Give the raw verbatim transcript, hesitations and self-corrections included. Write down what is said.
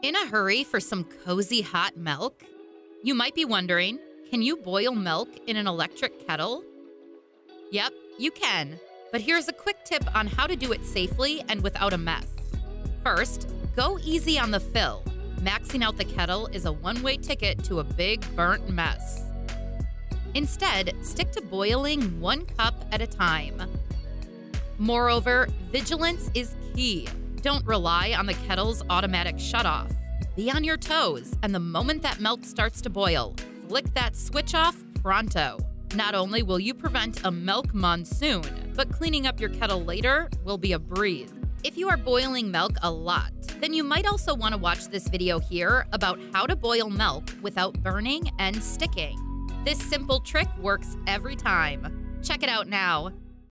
In a hurry for some cozy hot milk? You might be wondering, can you boil milk in an electric kettle? Yep, you can. But here's a quick tip on how to do it safely and without a mess. First, go easy on the fill. Maxing out the kettle is a one-way ticket to a big burnt mess. Instead, stick to boiling one cup at a time. Moreover, vigilance is key. Don't rely on the kettle's automatic shutoff. Be on your toes, and the moment that milk starts to boil, flick that switch off pronto. Not only will you prevent a milk monsoon, but cleaning up your kettle later will be a breeze. If you are boiling milk a lot, then you might also want to watch this video here about how to boil milk without burning and sticking. This simple trick works every time. Check it out now.